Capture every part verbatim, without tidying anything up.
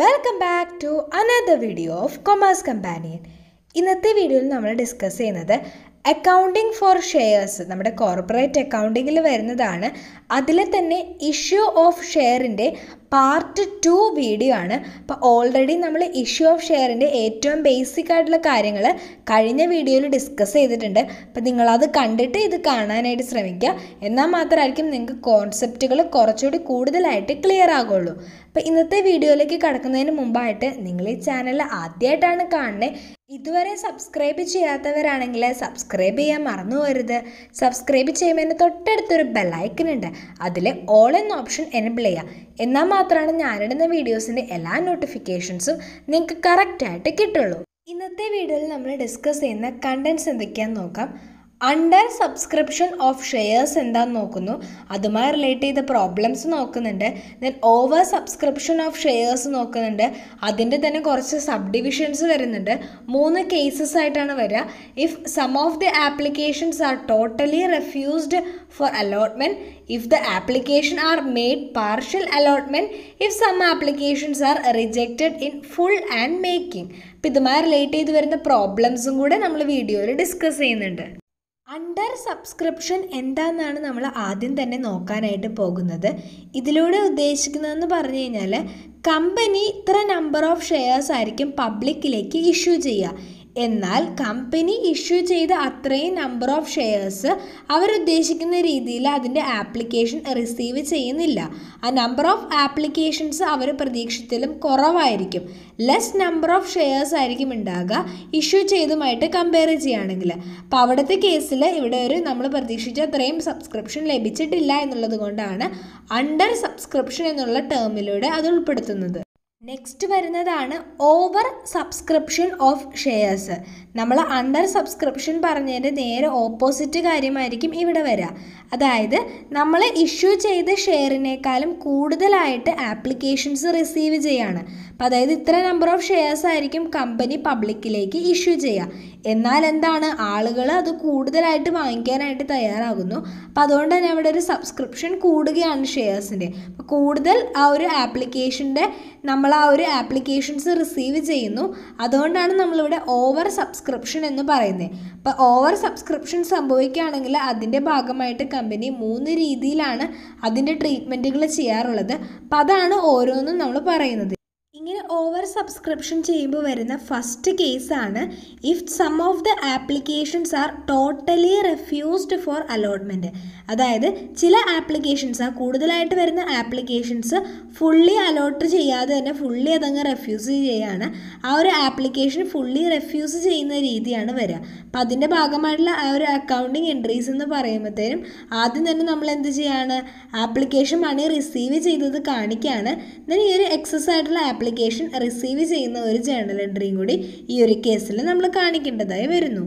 Welcome back to another video of Commerce Companion. In this video, we will discuss accounting for shares. നമ്മുടെ corporate accounting ൽ വരുന്നതാണ്. അതിലെ തന്നെ issue of share ന്റെ part two video ആണ്. അപ്പോൾ already നമ്മൾ issue of share ന്റെ ഏറ്റവും basic ആയിട്ടുള്ള കാര്യങ്ങൾ കഴിഞ്ഞ വീഡിയോയിൽ ഡിസ്കസ് ചെയ്തിട്ടുണ്ട്. അപ്പോൾ നിങ്ങൾ അത് കണ്ടിട്ട് ഇത് കാണാനായിട്ട് ശ്രമിക്കുക. എന്നാൽ മാത്രമായിരിക്കും നിങ്ങൾക്ക് കോൺസെപ്റ്റുകൾ കുറച്ചുകൂടി കൂടുതലായിട്ട് ക്ലിയർ ആവുള്ളൂ. അപ്പോൾ ഇന്നത്തെ വീഡിയോയിലേക്ക് കടക്കുന്നതിന് മുമ്പായിട്ട് നിങ്ങൾ ഈ ചാനൽ ആദ്യമായിട്ടാണ് കാണുന്നത് ഇതുവരെ സബ്സ്ക്രൈബ് ചെയ്യാത്തവരാണെങ്കിൽ സബ്സ്ക്രൈബ് ചെയ്യാൻ മറന്നു പോകരുത്. സബ്സ്ക്രൈബ് ചെയ്യുമ്പോൾ തൊട്ടടുത്തൊരു ബെൽ ഐക്കൺ ഉണ്ട്, അതിൽ ഓൾ എന്ന ഓപ്ഷൻ എനേബിൾ ചെയ്യുക. എന്നാൽ മാത്രമാണ് ഞാനിടുന്ന വീഡിയോസിൻ്റെ എല്ലാ നോട്ടിഫിക്കേഷൻസും നിങ്ങൾക്ക് കറക്റ്റായിട്ട് കിട്ടുള്ളൂ. ഇന്നത്തെ വീഡിയോയിൽ നമ്മൾ ഡിസ്കസ് ചെയ്യുന്ന കണ്ടൻറ്റ്സ് എന്തൊക്കെയാണെന്ന് നോക്കാം. അണ്ടർ സബ്സ്ക്രിപ്ഷൻ ഓഫ് ഷെയർസ് എന്താണെന്ന് നോക്കുന്നു, അതുമായി റിലേറ്റ് ചെയ്ത പ്രോബ്ലംസ് നോക്കുന്നുണ്ട്. Then over subscription of shares നോക്കുന്നുണ്ട്. അതിൻ്റെ തന്നെ കുറച്ച് സബ് ഡിവിഷൻസ് വരുന്നുണ്ട്. മൂന്ന് കേസസ് ആയിട്ടാണ് വരിക. If some of the applications are totally refused for allotment, if the application are made partial allotment, if some applications are rejected in full and making. അപ്പോൾ ഇതുമായി റിലേറ്റ് ചെയ്ത് വരുന്ന പ്രോബ്ലംസും കൂടെ നമ്മൾ വീഡിയോയിൽ ഡിസ്കസ് ചെയ്യുന്നുണ്ട്. അണ്ടർ സബ്സ്ക്രിപ്ഷൻ എന്താണെന്നാണ് നമ്മൾ ആദ്യം തന്നെ നോക്കാനായിട്ട് പോകുന്നത്. ഇതിലൂടെ ഉദ്ദേശിക്കുന്നതെന്ന് പറഞ്ഞു കഴിഞ്ഞാൽ കമ്പനി ഇത്ര നമ്പർ ഓഫ് ഷെയർസ് ആയിരിക്കും പബ്ലിക്കിലേക്ക് ഇഷ്യൂ ചെയ്യുക. എന്നാൽ കമ്പനി ഇഷ്യൂ ചെയ്ത അത്രയും നമ്പർ ഓഫ് ഷെയർസ് അവരുദ്ദേശിക്കുന്ന രീതിയിൽ അതിൻ്റെ ആപ്ലിക്കേഷൻ റിസീവ് ചെയ്യുന്നില്ല. ആ നമ്പർ ഓഫ് ആപ്ലിക്കേഷൻസ് അവർ പ്രതീക്ഷിച്ചതിലും കുറവായിരിക്കും. ലെസ് നമ്പർ ഓഫ് ഷെയർസ് ആയിരിക്കും ഉണ്ടാകുക ഇഷ്യൂ ചെയ്തുമായിട്ട് കമ്പയർ ചെയ്യുകയാണെങ്കിൽ. അപ്പോൾ അവിടുത്തെ കേസിൽ ഇവിടെ ഒരു നമ്മൾ പ്രതീക്ഷിച്ച അത്രയും സബ്സ്ക്രിപ്ഷൻ ലഭിച്ചിട്ടില്ല എന്നുള്ളത് കൊണ്ടാണ് അണ്ടർ സബ്സ്ക്രിപ്ഷൻ എന്നുള്ള ടേമിലൂടെ അത് ഉൾപ്പെടുത്തുന്നത്. നെക്സ്റ്റ് വരുന്നതാണ് ഓവർ സബ്സ്ക്രിപ്ഷൻ ഓഫ് ഷെയർസ്. നമ്മൾ അണ്ടർ സബ്സ്ക്രിപ്ഷൻ പറഞ്ഞതിൻ്റെ നേരെ ഓപ്പോസിറ്റ് കാര്യമായിരിക്കും ഇവിടെ വരിക. അതായത് നമ്മൾ ഇഷ്യൂ ചെയ്ത ഷെയറിനേക്കാളും കൂടുതലായിട്ട് ആപ്ലിക്കേഷൻസ് റിസീവ് ചെയ്യുകയാണ്. അപ്പം അതായത് ഇത്ര നമ്പർ ഓഫ് ഷെയർസ് ആയിരിക്കും കമ്പനി പബ്ലിക്കിലേക്ക് ഇഷ്യൂ ചെയ്യുക. എന്നാൽ എന്താണ് ആളുകൾ അത് കൂടുതലായിട്ട് വാങ്ങിക്കാനായിട്ട് തയ്യാറാകുന്നു. അപ്പം അതുകൊണ്ട് തന്നെ അവിടെ ഒരു സബ്സ്ക്രിപ്ഷൻ കൂടുകയാണ് ഷെയർസിൻ്റെ. കൂടുതൽ ആ ഒരു ആപ്ലിക്കേഷൻ്റെ നമ്മൾ ആ ഒരു ആപ്ലിക്കേഷൻസ് റിസീവ് ചെയ്യുന്നു. അതുകൊണ്ടാണ് നമ്മളിവിടെ ഓവർ സബ്സ്ക്രിപ്ഷൻ എന്ന് പറയുന്നത്. അപ്പോൾ ഓവർ സബ്സ്ക്രിപ്ഷൻ സംഭവിക്കുകയാണെങ്കിൽ അതിൻ്റെ ഭാഗമായിട്ട് കമ്പനി മൂന്ന് രീതിയിലാണ് അതിൻ്റെ ട്രീറ്റ്മെൻറ്റുകൾ ചെയ്യാറുള്ളത്. അപ്പോൾ അതാണ് ഓരോന്നും നമ്മൾ പറയുന്നത്. ഇങ്ങനെ ഓവർ സബ്സ്ക്രിപ്ഷൻ ചെയ്യുമ്പോൾ വരുന്ന ഫസ്റ്റ് കേസാണ് if some of the applications are totally refused for allotment. അതായത് ചില ആപ്ലിക്കേഷൻസ് ആ കൂടുതലായിട്ട് വരുന്ന ആപ്ലിക്കേഷൻസ് ഫുള്ളി അലോട്ട് ചെയ്യാതെ തന്നെ ഫുള്ളി അതങ്ങ് റെഫ്യൂസ് ചെയ്യുകയാണ്. ആ ഒരു ആപ്ലിക്കേഷൻ ഫുള്ളി റെഫ്യൂസ് ചെയ്യുന്ന രീതിയാണ് വരിക. അപ്പം അതിൻ്റെ ഭാഗമായിട്ടുള്ള ആ ഒരു അക്കൗണ്ടിങ് എൻട്രീസ് എന്ന് പറയുമ്പോഴത്തേനും ആദ്യം തന്നെ നമ്മൾ എന്ത് ചെയ്യുകയാണ്, ആപ്ലിക്കേഷൻ മണി റിസീവ് ചെയ്തത് കാണിക്കുകയാണ്. ദെൻ ഈ ഒരു എക്സസ് ആയിട്ടുള്ള ആപ്ലിക്കേഷൻ റിസീവ് ചെയ്യുന്ന ഒരു ജേണൽ എൻട്രിയും കൂടി ഈ ഒരു കേസിൽ നമ്മൾ കാണിക്കേണ്ടതായി വരുന്നു.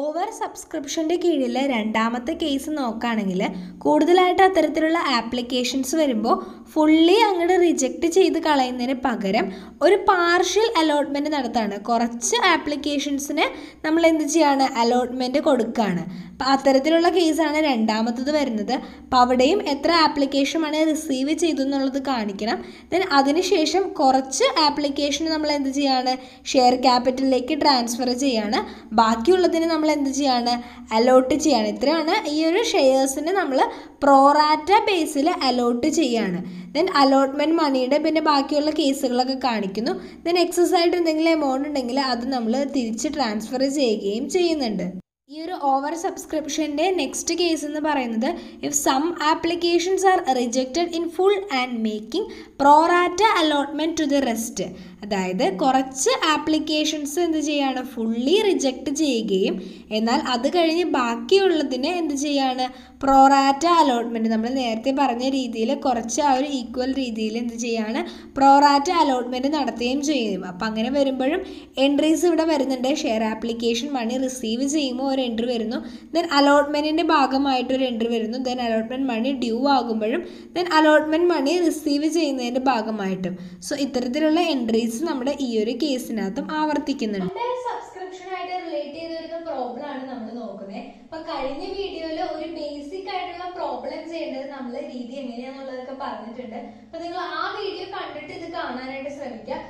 ഓവർ സബ്സ്ക്രിപ്ഷൻ്റെ കീഴിൽ രണ്ടാമത്തെ കേസ് നോക്കുകയാണെങ്കിൽ കൂടുതലായിട്ട് അത്തരത്തിലുള്ള ആപ്ലിക്കേഷൻസ് വരുമ്പോൾ ഫുള്ളി അങ്ങോട്ട് റിജക്റ്റ് ചെയ്ത് കളയുന്നതിന് പകരം ഒരു പാർഷ്യൽ അലോട്ട്മെൻറ്റ് നടത്താണ്. കുറച്ച് ആപ്ലിക്കേഷൻസിന് നമ്മൾ എന്ത് ചെയ്യുകയാണ്, അലോട്ട്മെൻറ്റ് കൊടുക്കുകയാണ്. അപ്പോൾ അത്തരത്തിലുള്ള കേസാണ് രണ്ടാമത്തത് വരുന്നത്. അപ്പോൾ അവിടെയും എത്ര ആപ്ലിക്കേഷനാണ് റിസീവ് ചെയ്തു എന്നുള്ളത് കാണിക്കണം. ദെൻ അതിനുശേഷം കുറച്ച് ആപ്ലിക്കേഷൻ നമ്മൾ എന്ത് ചെയ്യുകയാണ്, ഷെയർ ക്യാപിറ്റലിലേക്ക് ട്രാൻസ്ഫർ ചെയ്യുകയാണ്. ബാക്കിയുള്ളതിന് നമ്മൾ എന്ത് ചെയ്യുകയാണ്, അലോട്ട് ചെയ്യുകയാണ്. ഇത്രയാണ് ഈ ഒരു ഷെയർസിന് നമ്മൾ പ്രോറാറ്റ ബേസിൽ അലോട്ട് ചെയ്യുകയാണ്. ദെൻ അലോട്ട്മെൻറ്റ് മണിയുടെ പിന്നെ ബാക്കിയുള്ള കേസുകളൊക്കെ കാണിക്കുന്നു. ദെൻ എക്സസ് ആയിട്ട് എന്തെങ്കിലും എമൗണ്ട് ഉണ്ടെങ്കിൽ അത് നമ്മൾ തിരിച്ച് ട്രാൻസ്ഫർ ചെയ്യുകയും ചെയ്യുന്നുണ്ട്. ഈ ഒരു ഓവർ സബ്സ്ക്രിപ്ഷൻ്റെ നെക്സ്റ്റ് കേസ് എന്ന് പറയുന്നത് if some applications are rejected in full and making pro rata allotment to the rest. അതായത് കുറച്ച് ആപ്ലിക്കേഷൻസ് എന്ത് ചെയ്യുകയാണ്, ഫുള്ളി റിജക്റ്റ് ചെയ്യുകയും എന്നാൽ അത് കഴിഞ്ഞ് ബാക്കിയുള്ളതിന് എന്ത് ചെയ്യുകയാണ്, പ്രോറാറ്റ അലോട്ട്മെൻറ്റ് നമ്മൾ നേരത്തെ പറഞ്ഞ രീതിയിൽ കുറച്ച് ആ ഒരു ഈക്വൽ രീതിയിൽ എന്ത് ചെയ്യുകയാണ്, പ്രോറാറ്റ അലോട്ട്മെൻറ്റ് നടത്തുകയും ചെയ്യും. അപ്പം അങ്ങനെ വരുമ്പോഴും എൻട്രീസ് ഇവിടെ വരുന്നുണ്ട്. ഷെയർ ആപ്ലിക്കേഷൻ മണി റിസീവ് ചെയ്യുമ്പോൾ ഒരു എൻട്രി വരുന്നു. ദെൻ അലോട്ട്മെൻറ്റിൻ്റെ ഭാഗമായിട്ടൊരു എൻട്രി വരുന്നു. ദെൻ അലോട്ട്മെൻറ്റ് മണി ഡ്യൂ ആകുമ്പോഴും ദെൻ അലോട്ട്മെൻറ്റ് മണി റിസീവ് ചെയ്യുന്നതിൻ്റെ ഭാഗമായിട്ടും. സോ ഇത്തരത്തിലുള്ള എൻട്രീസ് നമ്മുടെ ഈ ഒരു കേസിനകത്തും ആവർത്തിക്കുന്നുണ്ട്. സബ്സ്ക്രിപ്ഷനായിട്ട് റിലേറ്റ് ചെയ്ത ഒരു പ്രോബ്ലം ആണ് നമ്മൾ നോക്കുന്നത്. അപ്പൊ കഴിഞ്ഞ വീഡിയോയിൽ ഒരു ബേസിക് ആയിട്ടുള്ള പ്രോബ്ലം ചെയ്യേണ്ടത് നമ്മളെ രീതി എങ്ങനെയാന്നുള്ളതൊക്കെ പറഞ്ഞിട്ടുണ്ട്. അപ്പൊ നിങ്ങൾ ആ വീഡിയോ കണ്ടിട്ട് ഇത് കാണാനായിട്ട് ശ്രമിക്കുക.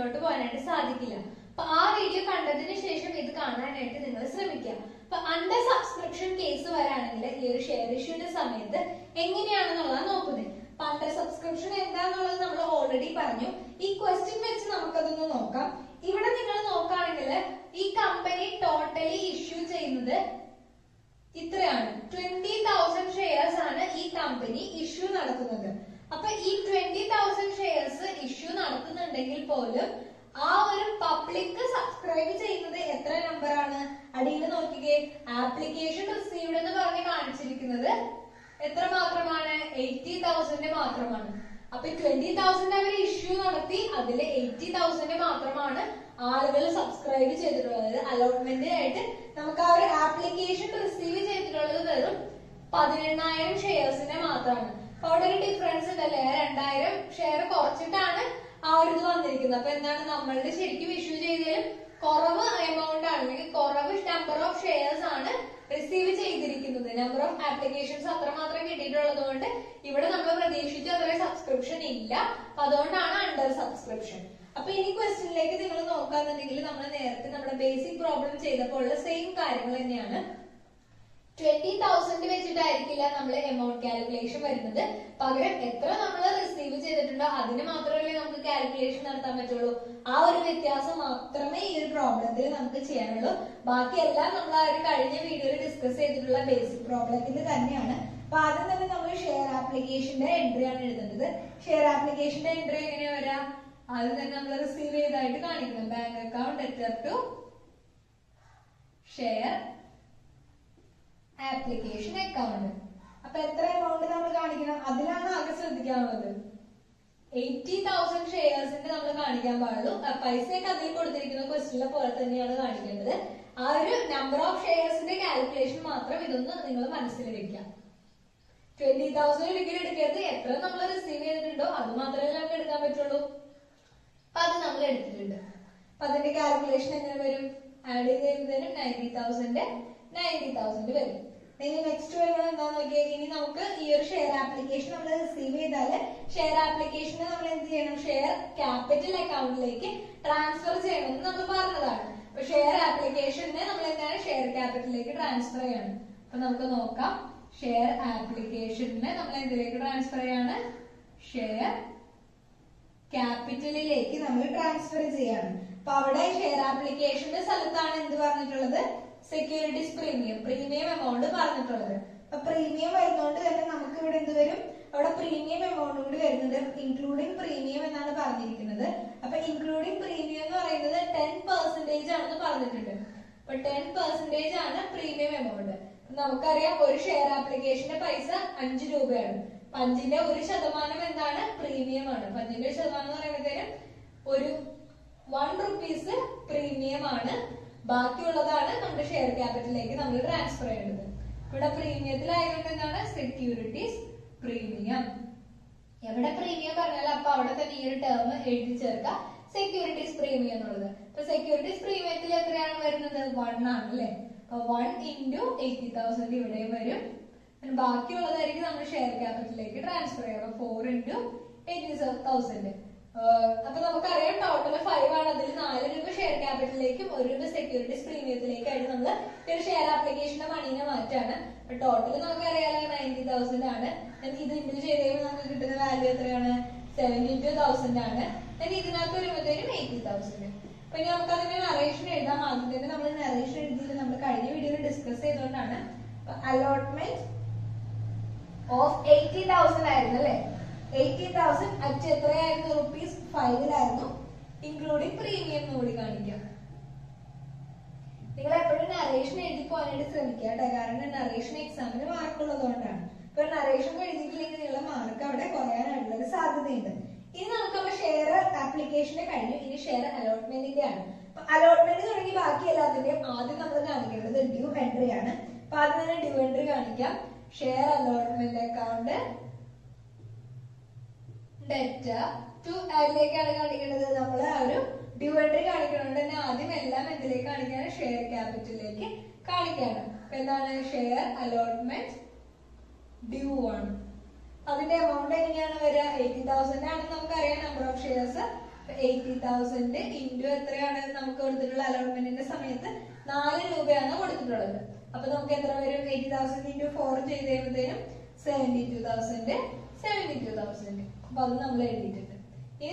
twenty thousand shares company issue. Now, these twenty thousand shares issue public subscribe number application received eighty thousand. twenty thousand issue eighty thousand subscribe allotment application received shares. There is a difference in the layer and the share of the share. The number of shares received. The number of applications are received. There is no subscription. Under subscription. Now, this question is the basic problem. The same thing. twenty thousand is the amount calculation. If we receive it, we will calculation. That is the problem. We will discuss the basic problem. We share application entry. Share application entry. That is receive the bank account. Share application account. Now, amount we eighty thousand shares in the number of shares calculation twenty thousand receive calculation ninety thousand. Next one, we will receive share application. Share application share capital account transfer. Share application share capital transfer. Share application transfer. Share capital transfer. Share application securities premium, premium amount. Premium amount premium amount including premium including premium ten percentage ten percentage premium amount. We share application premium one rupees premium. Baki oladana share capital like transfer. But premium securities premium. If premium term eight securities premium. So securities premium one one into eighty thousand and baki oladana share capital transfer four into eighty thousand. Uh, so we have total five and share capital and securities premium share application total ninety thousand and this value seventy-two thousand and this eighty thousand. We have narration discuss allotment of eighty thousand. eighty thousand rupees five including premium. You narration narration exam. Narration is share application share allotment. Allotment is due entry. Share allotment account. Debtor to allocate due entry and share capital share allotment due one. That amount eighty thousand number of shares eighty thousand into allotment eighty thousand into four seventy-two thousand. seventy-two thousand. This is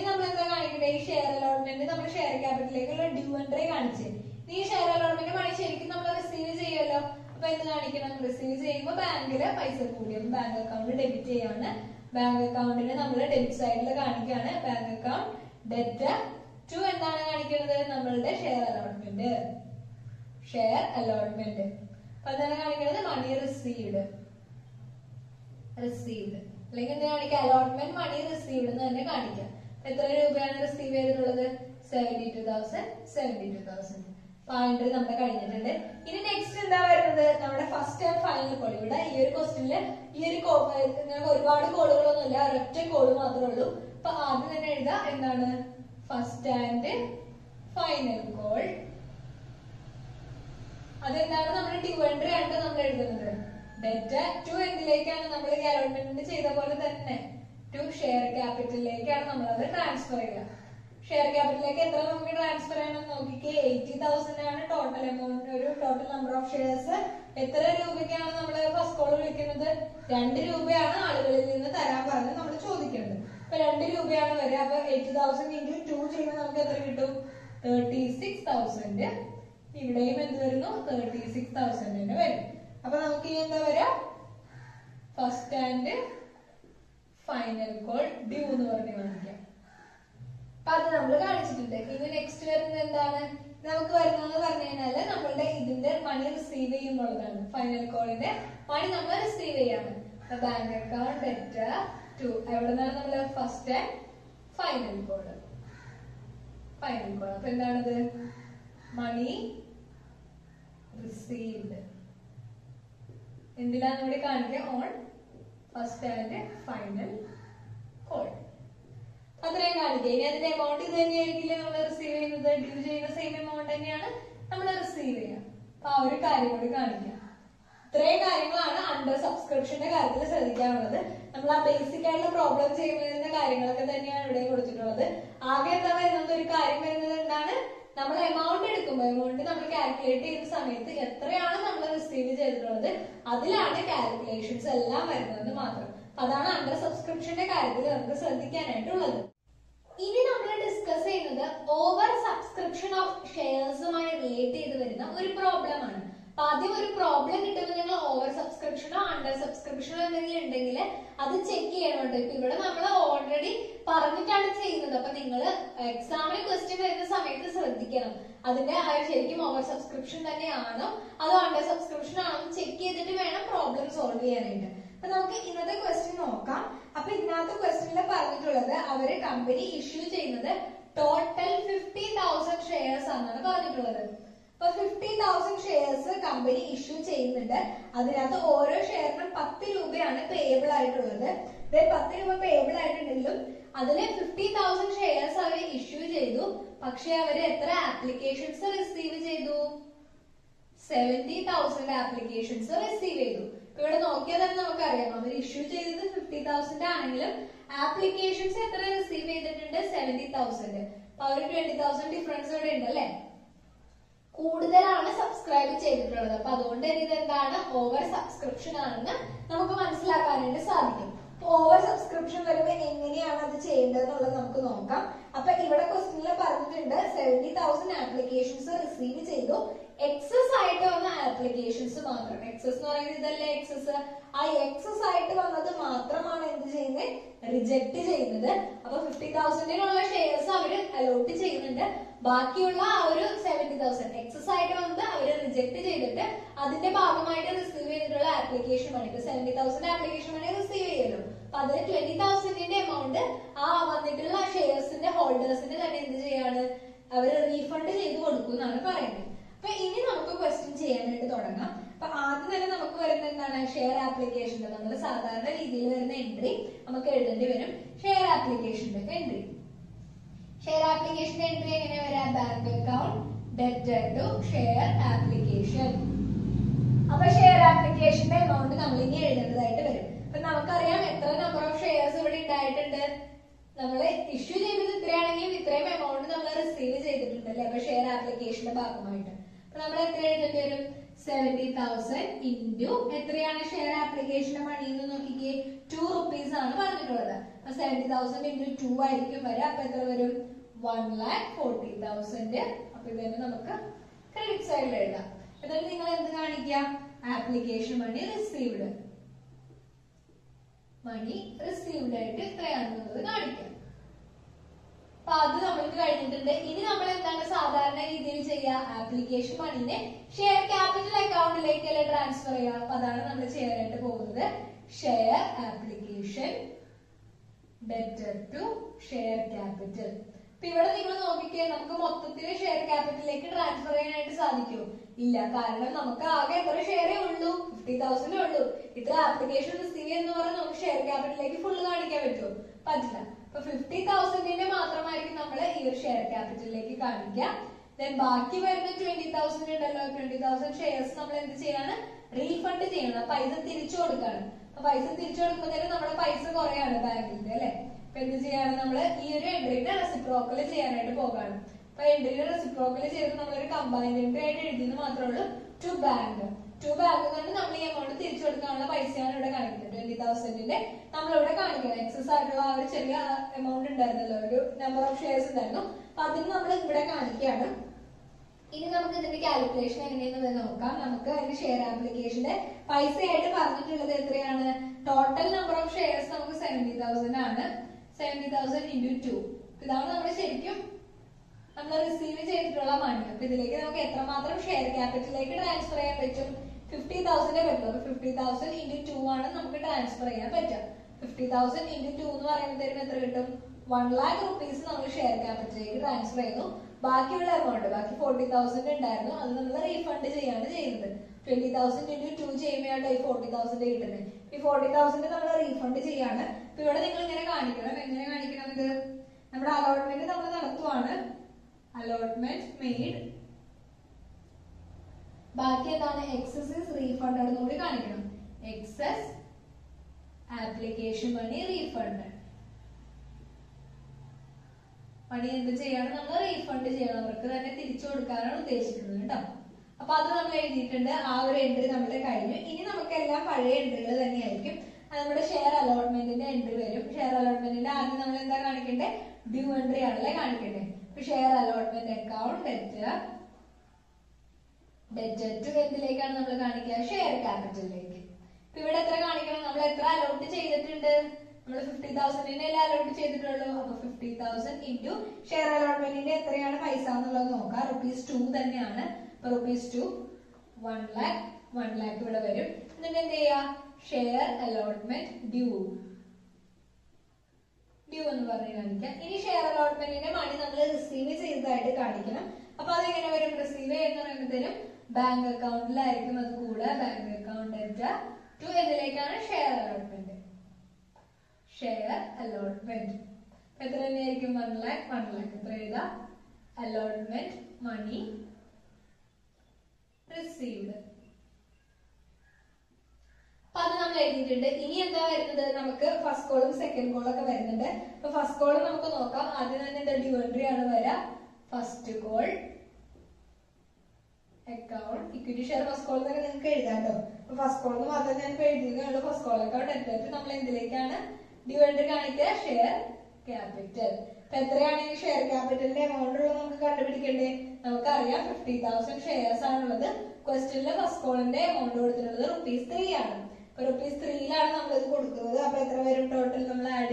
share allotment, share capital, due and trade. This share allotment receive bank account debit. Bank account is debit side. Bank account debt two and share allotment. Share allotment. Money received. Received. Like allotment money received. Received seventy-two thousand. seventy-two thousand. Point is next is the first and final code. This question is the first and final code. That is the two entry and data two and to share capital transfer. Share capital like transfer eighty thousand total amount total number of shares ethra rupayana nammal first call vilikkunnathu two rupayana aalukalil ninnu tharan paranu nammal chodikkunnu appo two rupayana varu appo eighty thousand into two cheyna namukku ethra kittum thirty-six thousand ivideyum endu varunu thirty-six thousand enne varu appo namukku endha varu first and final call due nu parnu vanikka. Even next year, we will receive money received. Final call is money received. The bank account debtor two. First and final call. Final call. Money received. On first and final call. That's why we have the amount of receiving the same amount of receiving. That's why we have under subscription. We have the basic problem. We have the amount of that is under subscription. Now we discuss over subscription of shares related to a problem. If a problem is over subscription or under subscription, we will check it. We already the exam question. That is over subscription or under subscription. Check it problem solve. Now, we have another question. Now, question is company issued total fifty thousand shares. fifty thousand shares company issued. That is one share ten rupees payable. That is ten rupees payable. That is fifty thousand shares issued. But how many applications received? seventy thousand applications received. We will issue fifty thousand applications received seventy thousand. twenty thousand difference. Subscribe to over subscription. Over subscription seventy thousand applications received. Exercise applications. Exercise is I exercise reject fifty thousand shares allowed seventy thousand. Exercise rejected that is the seventy thousand application received. twenty thousand amount shares holders. Now, we have a question. Share application. Share application entry. Share application entry is bank account, debt to share application. Share application amount. We have a number of shares. We issue the amount the share application. We seventy thousand into share application two rupees seventy thousand into two one lakh forty thousand credit side application money received. Money received Now, we will application money share capital account transfer. Share application debtor to share capital. We will share capital transfer. No, because we have fifty thousand. This application is share capital full. So fifty thousand we will share capital. Then twenty thousand twenty thousand shares refund. Then entry reciprocal is combined to bank. To bank, we amount twenty thousand. We exercise amount number of shares. We will calculation. We will share application. Total number of shares is seventy thousand. seventy thousand into two. So, we receive the share capital transfer fifty thousand. fifty thousand into two we transfer fifty thousand into two one lakh rupees share capital transfer. The forty thousand refund twenty thousand into two forty thousand. forty thousand refund allotment. Allotment made. Baaki excess is refunded. Excess application money refunded. Money is refunded. Refunded. Share allotment entry. Share allotment due entry. Share allotment account debtor debtor to share capital we will allot fifty thousand in allot fifty thousand into share allotment rupees two rupees two one lakh one lakh share allotment due. Due on the share allotment in a money number receive is the cardigan. Upon the end receive bank account like bank account to the share allotment. Share allotment. Petranake one lakh, one lakh trade allotment money received. The first column, second column. The first column is the due entry. First column, account, equity share first column. The first column is the first column. Due entry share capital. Share capital amount fifty thousand shares. Question first column amount rupees three. Rupees three lakh total add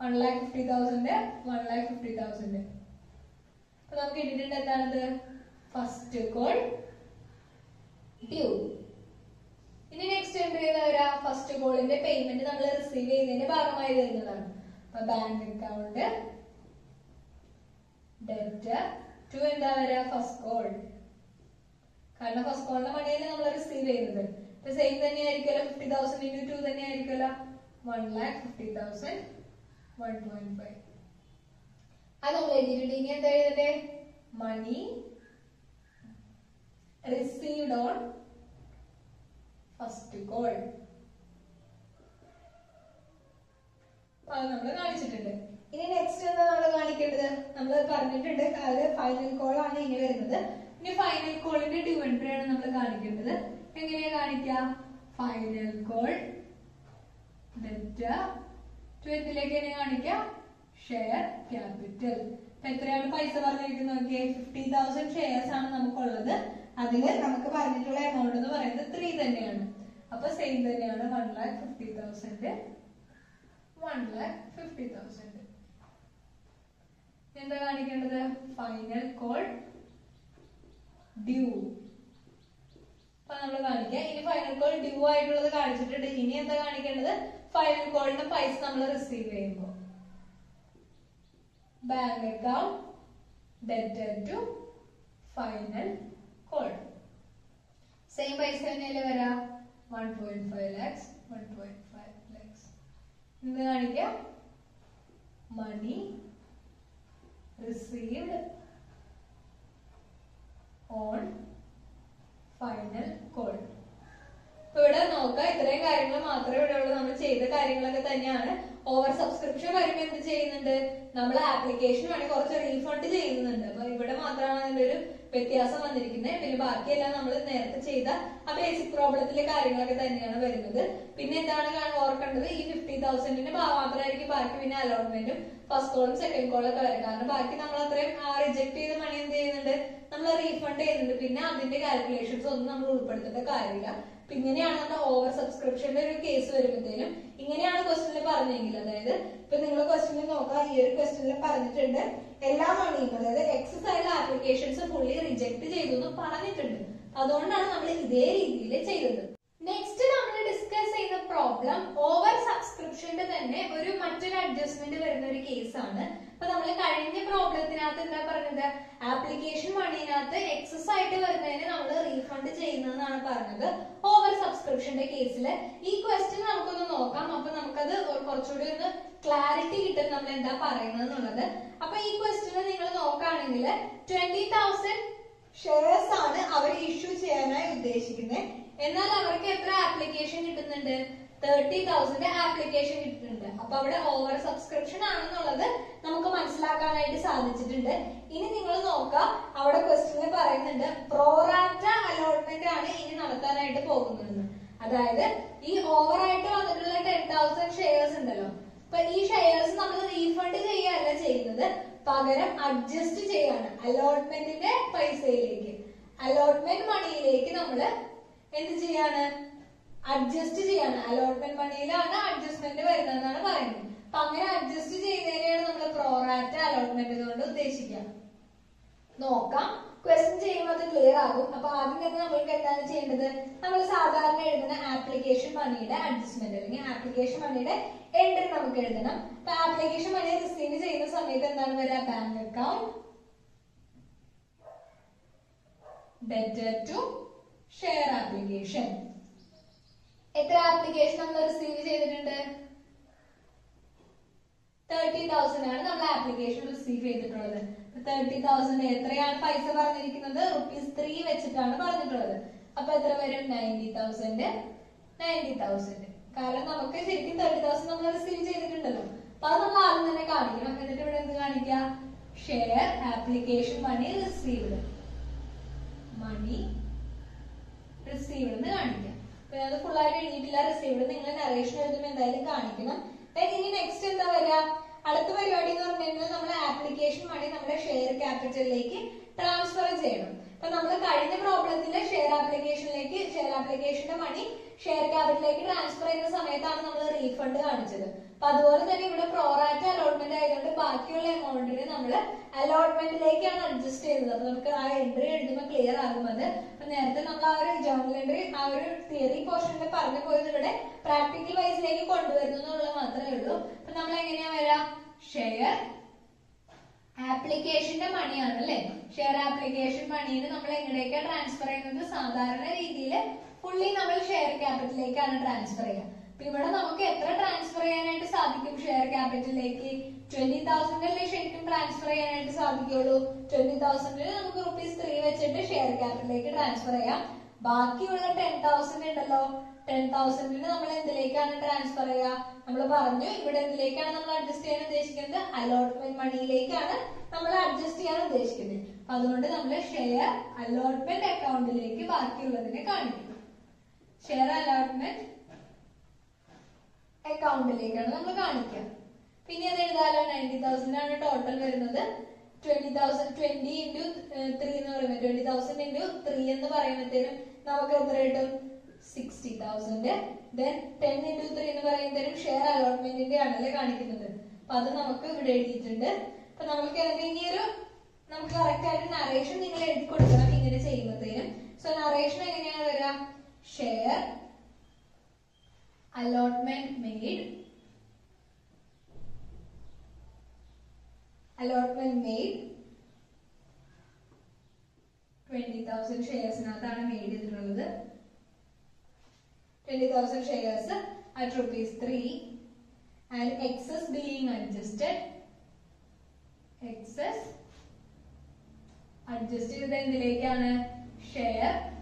one lakh fifty thousand one lakh fifty thousand. So we did the first call due. In the next entry first call in the payment receive bank account debtor to end first call. First call we receive. The same then fifty thousand into two then one lakh fifty thousand one point five. That's money received on first call. That's Next, final call. Final call is different. Final call. Debtor. Share capital. fifty thousand shares. That is the amount three. So, same thing one lakh fifty thousand. one lakh fifty thousand. Then the final call due. Now, we final call due. The final call receive. Bank account, debtor to final call. Same price. one point five lakhs, one point five lakhs. This is money received on final call. So, we will do this. We will do subscription. Application. Refund. Petiasa Mandarikina, Pilbakela, a basic problem like Ariana Vermother, Pinetana work under the E fifty thousand in a Bavaraki Park in allotment, first column, second column, are rejected the money in the end, number refunded in the calculations on the rule per the Karika, Pinana over subscription case very question. Exercise applications are fully rejected. Next, we discuss the problem over subscription. Adjustment case. Problem application exercise refund over subscription case. This question we clarity it and we question twenty thousand shares are issued application thirty thousand application over subscription pro rata allotment. That is over ten thousand shares. But these shares we refund adjust allotment price. Allotment money adjust allotment money adjustment adjust pro rata allotment. No, question is clear. Application money adjustment. Application money enter. Application money is bank account. Debtor to share application. Application receive thirty thousand application receive. thirty thousand and five rupees three ninety thousand ninety thousand thirty thousand share application money received money received full received. Then next is the application share capital transfer. But we problem share application share application money share capital transfer we refund. Then pro rata allotment allotment adjust clear. Journal entry, our theory portion of the partner practical wise like a share application money share application money transfer fully share capital transfer. Transfer share capital twenty thousand transfer and twenty thousand rupees three share capital transfer. Baki ten thousand ten thousand in the lake and transfer. We adjust the allotment money lake and adjust the share allotment account lake. Share allotment account lake ninety thousand and total twenty thousand twenty into three twenty thousand into three and the sixty thousand then ten into three and the share allotment in the other. That's we did it. Now we correct narration. So narration is share allotment made. Allotment made twenty thousand shares made twenty thousand shares at rupees three and excess being adjusted excess adjusted then the share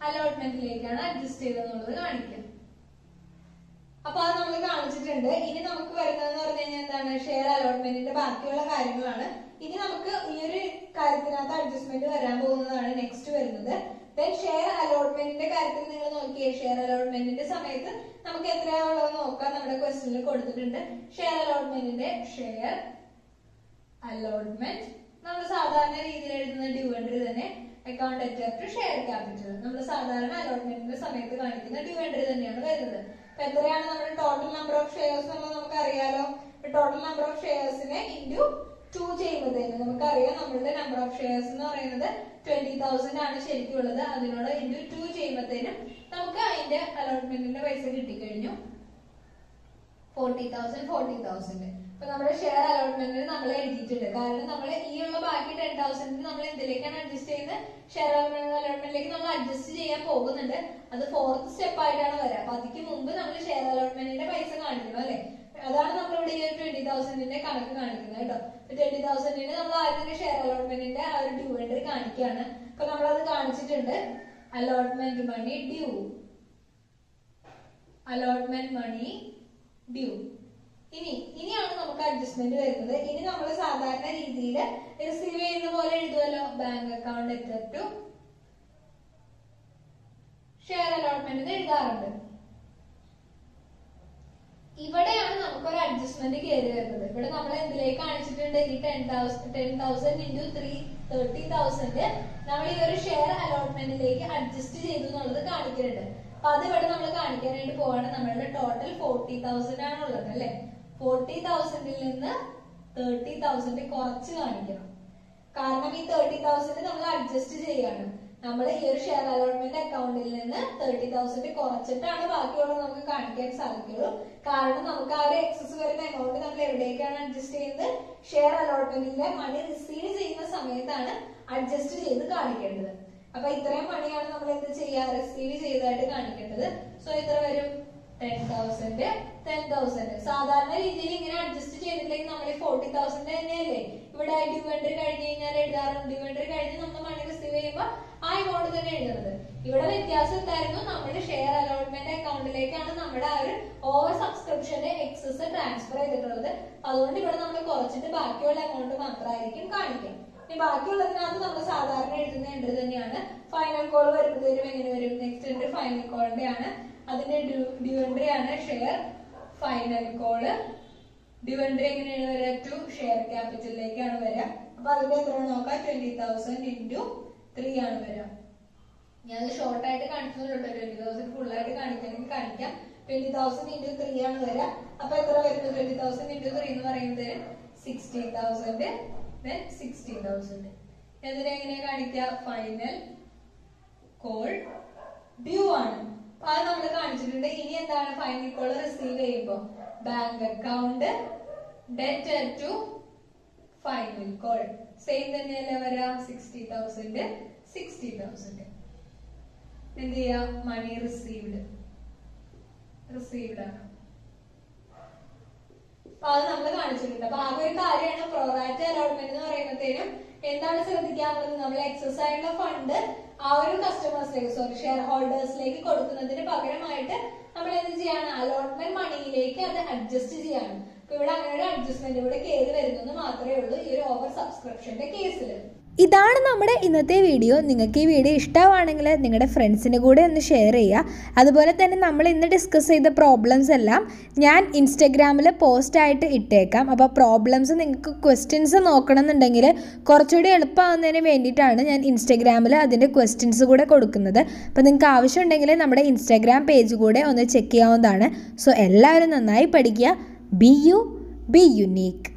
allotment adjusted. Now we will see the share allotment in the back. Now we will see the next then share allotment in the share allotment in the share allotment in the share allotment. Account adjust to share capital. We will see allotment in the if we have total number of shares, we total number of shares into two. We number of shares twenty thousand into two. We allotment forty thousand, forty thousand. Share allotment is we ten thousand share allotment adjust the fourth step share allotment twenty thousand twenty thousand share allotment allotment money due allotment money due. This is our adjustment. This is our standard bank account except to share allotment. This is our adjustment. We have ten thousand into three, thirty thousand. We share allotment. We adjust it. We total forty thousand. forty thousand in thirty thousand thirty thousand adjust share allotment account thirty thousand excess adjust share allotment money adjust so ten thousand ten thousand. Sadarna easily adjusted like forty thousand and nearly. But I do enter guiding and do enter guiding on the money I want the nether. If a share allotment account like another over subscription excess transfer either. Alone, but on the coach at the backyard amount of mantra can carnival. The backyard is another final call next final call. That is dividend share final call. Dividend to share capital. So that is twenty thousand into three. I will short twenty thousand full twenty thousand into three. So twenty thousand into three sixty thousand. Then sixty thousand. Final call. Due. Now we will see the final call receive bank account debtor to final call. Same thing sixty thousand sixty thousand. Then money received. Received. Now we will see the pro rata allotment. What is the exercise fund? customers or shareholders like allotment money adjust adjustment over subscription case. This is our video. If you like this video, please share it with your friends. We will discuss the problems. I will post Instagram post. If you have problems and questions, I will post Instagram questions. If you have Instagram page, check it out. So, everyone, be you, be unique.